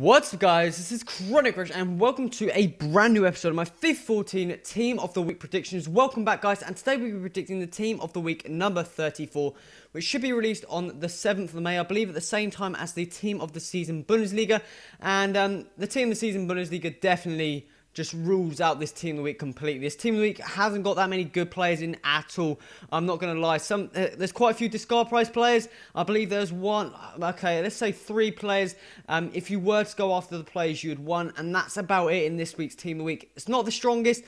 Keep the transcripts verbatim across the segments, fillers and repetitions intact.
What's up guys, this is Chronic Rush and welcome to a brand new episode of my FIFA fourteen Team of the Week predictions. Welcome back guys, and today we'll be predicting the Team of the Week number thirty-four, which should be released on the seventh of May, I believe, at the same time as the Team of the Season Bundesliga. And um, the Team of the Season Bundesliga definitely just rules out this Team of the Week completely. This Team of the Week hasn't got that many good players in at all. I'm not going to lie. Some uh, There's quite a few discard price players. I believe there's one. Okay, let's say three players. Um, if you were to go after the players, you'd won. And that's about it in this week's Team of the Week. It's not the strongest.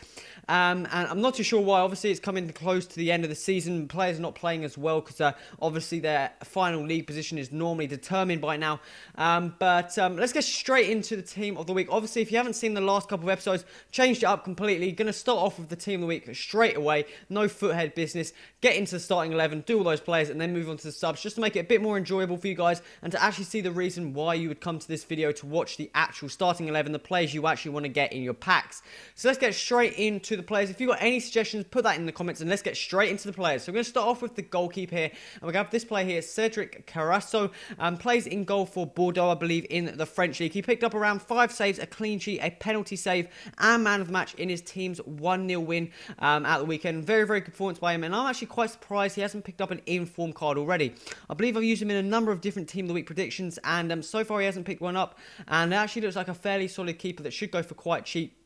Um, and I'm not too sure why. Obviously, it's coming close to the end of the season. Players are not playing as well because uh, obviously their final league position is normally determined by now. Um, but um, let's get straight into the Team of the Week. Obviously, if you haven't seen the last couple of episodes, changed it up completely. Going to start off with the Team of the Week straight away. No foothead business. Get into the starting eleven, do all those players, and then move on to the subs, just to make it a bit more enjoyable for you guys and to actually see the reason why you would come to this video to watch the actual starting eleven, the players you actually want to get in your packs. So let's get straight into the players. If you've got any suggestions, put that in the comments, and let's get straight into the players. So we're going to start off with the goalkeeper here, and we're going to have this player here, Cedric Carrasso. Um, plays in goal for Bordeaux, I believe, in the French league. He picked up around five saves, a clean sheet, a penalty save, and man of the match in his team's one nil win um, at the weekend. Very, very good performance by him, and I'm actually quite surprised he hasn't picked up an in-form card already. I believe I've used him in a number of different Team of the Week predictions, and um, so far he hasn't picked one up, and it actually looks like a fairly solid keeper that should go for quite cheap,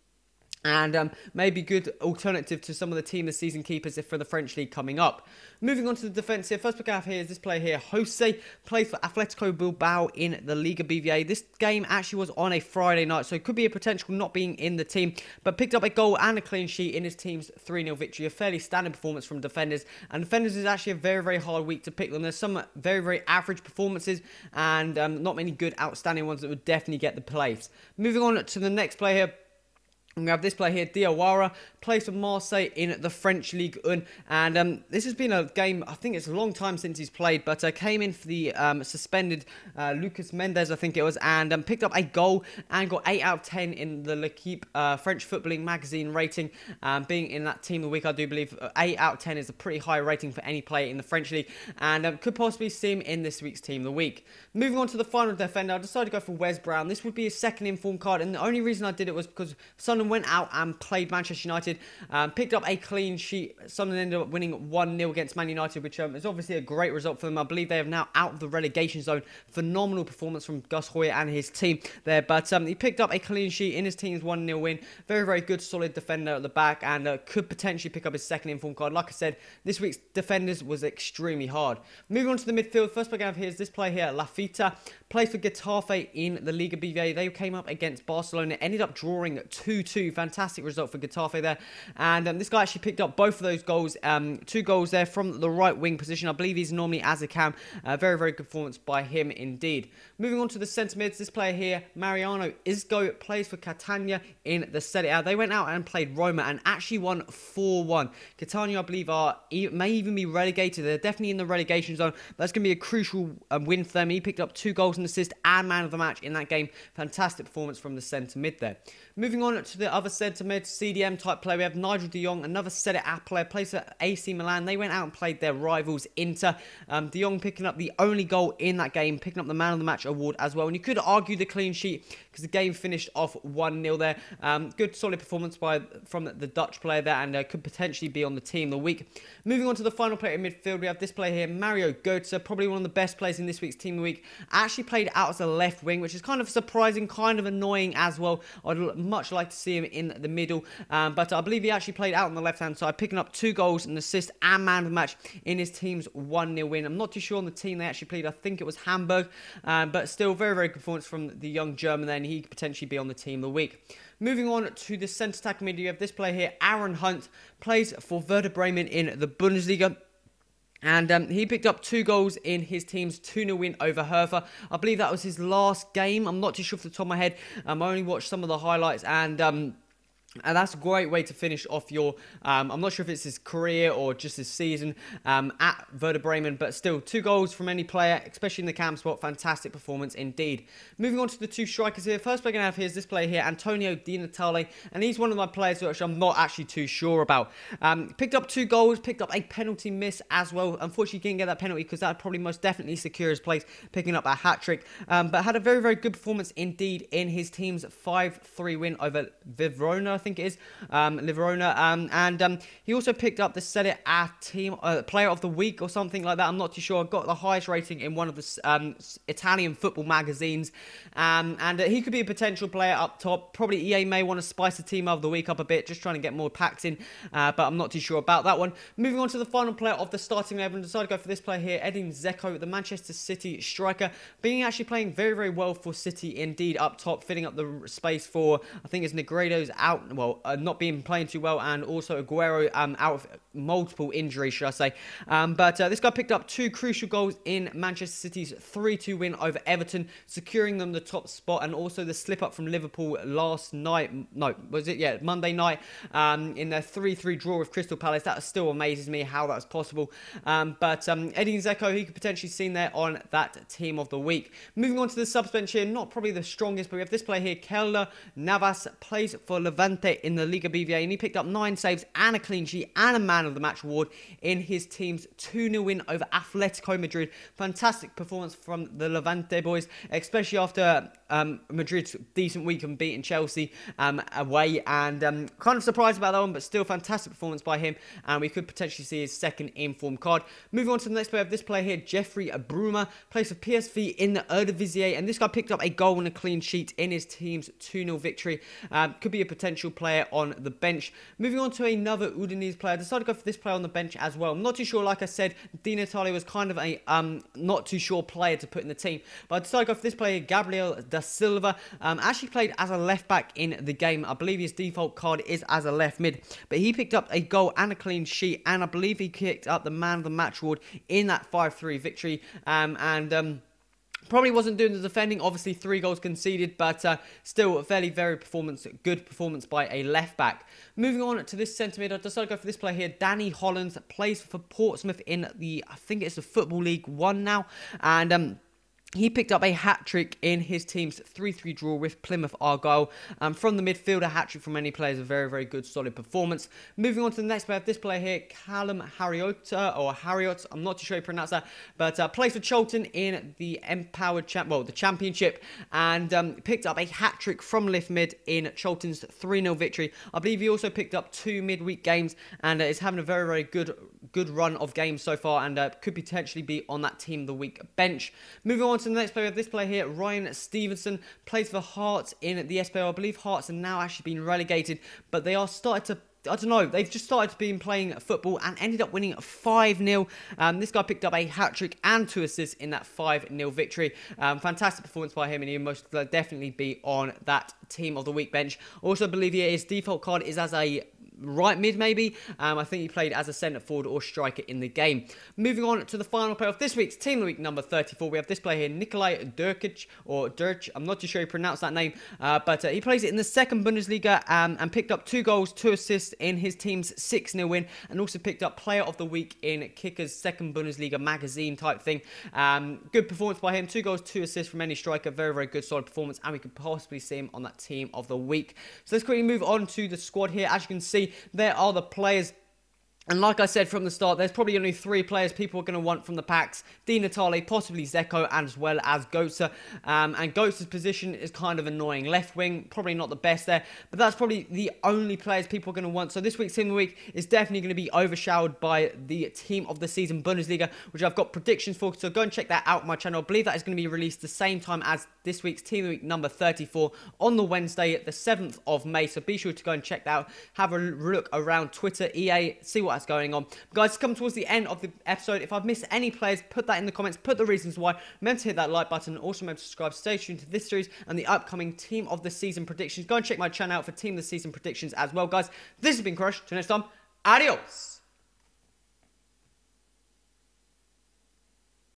and um, maybe good alternative to some of the Team of the Season keepers if for the French league coming up. Moving on to the defence here, first pick I have here is this player here, Jose. Plays for Atletico Bilbao in the Liga B V A. This game actually was on a Friday night, so it could be a potential not being in the team, but picked up a goal and a clean sheet in his team's three nil victory. A fairly standard performance from defenders, and defenders is actually a very, very hard week to pick them. There's some very, very average performances, and um, not many good outstanding ones that would definitely get the place. Moving on to the next player here, I'm going to have this player here, Diawara. Plays for Marseille in the French Ligue one. And um, this has been a game, I think it's a long time since he's played, but uh, came in for the um, suspended uh, Lucas Mendes, I think it was, and um, picked up a goal and got eight out of ten in the L'Equipe uh, French Footballing Magazine rating. Um, being in that Team of the Week, I do believe eight out of ten is a pretty high rating for any player in the French League, and um, could possibly see him in this week's Team of the Week. Moving on to the final defender, I decided to go for Wes Brown. This would be his second informed card, and the only reason I did it was because Sunderland went out and played Manchester United, um, picked up a clean sheet. Sunderland ended up winning one nil against Man United, which um, is obviously a great result for them. I believe they are now out of the relegation zone. Phenomenal performance from Gus Hoyer and his team there, but um, he picked up a clean sheet in his team's one nil win. Very, very good, solid defender at the back, and uh, could potentially pick up his second inform card. Like I said, this week's defenders was extremely hard. Moving on to the midfield, first we're going to have here is this player here, Lafita. Plays for Getafe in the Liga B V A. They came up against Barcelona, ended up drawing two two. Fantastic result for Getafe there, and um, this guy actually picked up both of those goals, um, two goals there from the right wing position. I believe he's normally as a cam. Uh, very, very good performance by him indeed. Moving on to the centre mids, this player here, Mariano Isco. Plays for Catania in the Serie A. They went out and played Roma and actually won four one. Catania, I believe, are may even be relegated. They're definitely in the relegation zone. That's going to be a crucial um, win for them. He picked up two goals and assist and man of the match in that game. Fantastic performance from the centre mid there. Moving on to the The other centre mid, C D M type player, we have Nigel de Jong, another Serie A player, plays for A C Milan. They went out and played their rivals Inter. Um, de Jong picking up the only goal in that game, picking up the man of the match award as well. And you could argue the clean sheet because the game finished off one nil there. Um, good solid performance by from the Dutch player there, and uh, could potentially be on the Team of the Week. Moving on to the final player in midfield, we have this player here, Mario Götze, probably one of the best players in this week's Team of the Week. Actually played out as a left wing, which is kind of surprising, kind of annoying as well. I'd much like to see him in the middle, um, but I believe he actually played out on the left hand side, picking up two goals and assist and man of the match in his team's one nil win. I'm not too sure on the team they actually played, I think it was Hamburg, um, but still very, very good performance from the young German there, and he could potentially be on the Team of the Week. Moving on to the centre attack mid, you have this player here, Aaron Hunt. Plays for Werder Bremen in the Bundesliga. And um, he picked up two goals in his team's two nil win over Hertha. I believe that was his last game. I'm not too sure off the top of my head. Um, I only watched some of the highlights, and Um And that's a great way to finish off your, um, I'm not sure if it's his career or just his season um, at Werder Bremen, but still, two goals from any player, especially in the cam spot. Fantastic performance indeed. Moving on to the two strikers here. First player we're going to have here is this player here, Antonio Di Natale, and he's one of my players which I'm not actually too sure about. Um, picked up two goals, picked up a penalty miss as well. Unfortunately, didn't get that penalty because that would probably most definitely secure his place, picking up a hat-trick, um, but had a very, very good performance indeed in his team's five three win over Livorno, I think it is, um, Livorno, um, and um, he also picked up the Serie A team uh, player of the week or something like that. I'm not too sure. Got the highest rating in one of the um, Italian football magazines, um, and uh, he could be a potential player up top. Probably E A may want to spice the team of the week up a bit, just trying to get more packs in, uh, but I'm not too sure about that one. Moving on to the final player of the starting eleven, decided to go for this player here, Edin Dzeko, the Manchester City striker, being actually playing very, very well for City indeed up top, filling up the space for, I think it's Negredo's out. Well, uh, not being playing too well, and also Aguero um, out of multiple injuries, should I say. Um, but uh, this guy picked up two crucial goals in Manchester City's three two win over Everton, securing them the top spot, and also the slip-up from Liverpool last night. No, was it? Yeah, Monday night um, in their three three draw with Crystal Palace. That still amazes me how that was possible. Um, but um, Edin Dzeko, he could potentially seen there on that team of the week. Moving on to the subs bench here, not probably the strongest, but we have this player here, Keylor Navas, plays for Levante in the Liga B V A, and he picked up nine saves and a clean sheet and a man of the match award in his team's two nil win over Atletico Madrid. Fantastic performance from the Levante boys, especially after um, Madrid's decent week and beating Chelsea um, away, and um, kind of surprised about that one, but still fantastic performance by him, and we could potentially see his second in-form card. Moving on to the next player, this player here, Jeffrey Bruma, plays for P S V in the Eredivisie, and this guy picked up a goal and a clean sheet in his team's two nil victory. Um, could be a potential player on the bench. Moving on to another Udinese player, I decided to go for this player on the bench as well. I'm not too sure, like I said, Di Natale was kind of a um, not too sure player to put in the team, but I decided to go for this player, Gabriel da Silva. Um, actually played as a left back in the game. I believe his default card is as a left mid, but he picked up a goal and a clean sheet, and I believe he kicked up the man of the match award in that five three victory, um, and um probably wasn't doing the defending, obviously three goals conceded, but uh, still a fairly very performance, good performance by a left-back. Moving on to this centre mid, I decided to go for this player here, Danny Hollands, plays for Portsmouth in the, I think it's the Football League One now, and um, he picked up a hat-trick in his team's three three draw with Plymouth Argyle. Um, from the midfield, a hat-trick from any player is a very, very good, solid performance. Moving on to the next player, this player here, Callum Harriott, or Harriott, I'm not too sure how you pronounce that, but uh, plays for Cholton in the Empowered Champ, well, the Championship, and um, picked up a hat-trick from left mid in Cholton's three nil victory. I believe he also picked up two midweek games, and uh, is having a very, very good, good run of games so far, and uh, could potentially be on that team of the week bench. Moving on to the next player, this player here, Ryan Stevenson, plays for Hearts in the S P L. I believe Hearts have now actually been relegated, but they are starting to, I don't know, they've just started to be playing football and ended up winning five nil. Um, this guy picked up a hat-trick and two assists in that five nil victory. Um, fantastic performance by him, and he'll most definitely be on that team of the week bench. Also, I believe here his default card is as a right mid, maybe. Um, I think he played as a centre forward or striker in the game. Moving on to the final player of this week's Team of the Week number thirty-four. We have this player here, Nikolaj Durkic, or Durch. I'm not too sure he pronounced that name, uh, but uh, he plays it in the second Bundesliga, um, and picked up two goals, two assists in his team's six nil win, and also picked up player of the week in Kicker's second Bundesliga magazine type thing. Um, good performance by him. Two goals, two assists from any striker. Very, very good, solid performance, and we could possibly see him on that team of the week. So let's quickly move on to the squad here. As you can see, there are the players. And like I said from the start, there's probably only three players people are going to want from the packs. Di Natale, possibly Dzeko, as well as Götze. Um, and Götze's position is kind of annoying. Left wing, probably not the best there. But that's probably the only players people are going to want. So this week's Team of the Week is definitely going to be overshadowed by the Team of the Season Bundesliga, which I've got predictions for. So go and check that out on my channel. I believe that is going to be released the same time as this week's Team of the Week number thirty-four on the Wednesday, the seventh of May. So be sure to go and check that out. Have a look around Twitter, E A, see what that's going on. But guys, come towards the end of the episode. If I've missed any players, put that in the comments, put the reasons why. Remember to hit that like button, also remember to subscribe. Stay tuned to this series and the upcoming Team of the Season predictions. Go and check my channel out for Team of the Season predictions as well, guys. This has been Chronic Rush. Till next time, adios.